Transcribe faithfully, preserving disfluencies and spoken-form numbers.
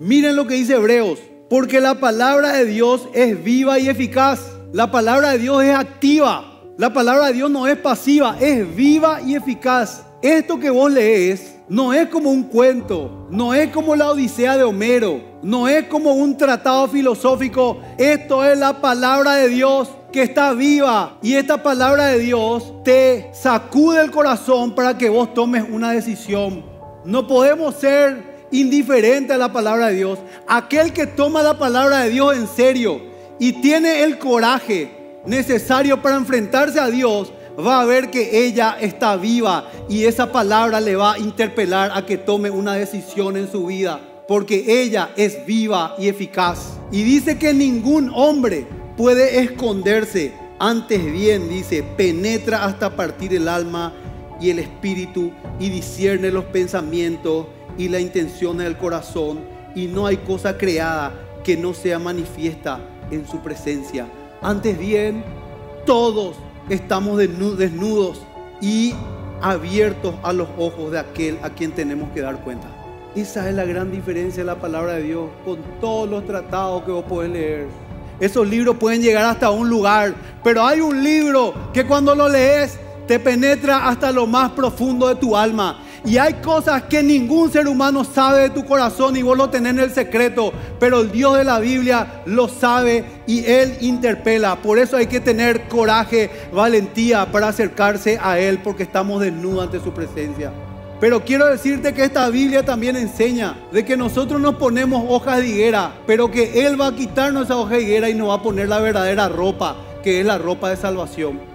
Miren lo que dice Hebreos. Porque la palabra de Dios es viva y eficaz. La palabra de Dios es activa. La palabra de Dios no es pasiva, es viva y eficaz. Esto que vos lees no es como un cuento, no es como la Odisea de Homero, no es como un tratado filosófico. Esto es la palabra de Dios que está viva, y esta palabra de Dios te sacude el corazón para que vos tomes una decisión. No podemos ser indiferentes a la palabra de Dios. Aquel que toma la palabra de Dios en serio y tiene el coraje necesario para enfrentarse a Dios, va a ver que ella está viva, y esa palabra le va a interpelar a que tome una decisión en su vida, porque ella es viva y eficaz. Y dice que ningún hombre puede esconderse, antes bien, dice, penetra hasta partir el alma y el espíritu, y discierne los pensamientos y las intenciones del corazón, y no hay cosa creada que no sea manifiesta en su presencia. Antes bien, todos estamos desnudos y abiertos a los ojos de aquel a quien tenemos que dar cuenta. Esa es la gran diferencia de la palabra de Dios con todos los tratados que vos podés leer. Esos libros pueden llegar hasta un lugar, pero hay un libro que cuando lo lees te penetra hasta lo más profundo de tu alma. Y hay cosas que ningún ser humano sabe de tu corazón, y vos lo tenés en el secreto, pero el Dios de la Biblia lo sabe y Él interpela. Por eso hay que tener coraje, valentía para acercarse a Él, porque estamos desnudos ante su presencia. Pero quiero decirte que esta Biblia también enseña de que nosotros nos ponemos hojas de higuera, pero que Él va a quitarnos esa hoja de higuera y nos va a poner la verdadera ropa, que es la ropa de salvación.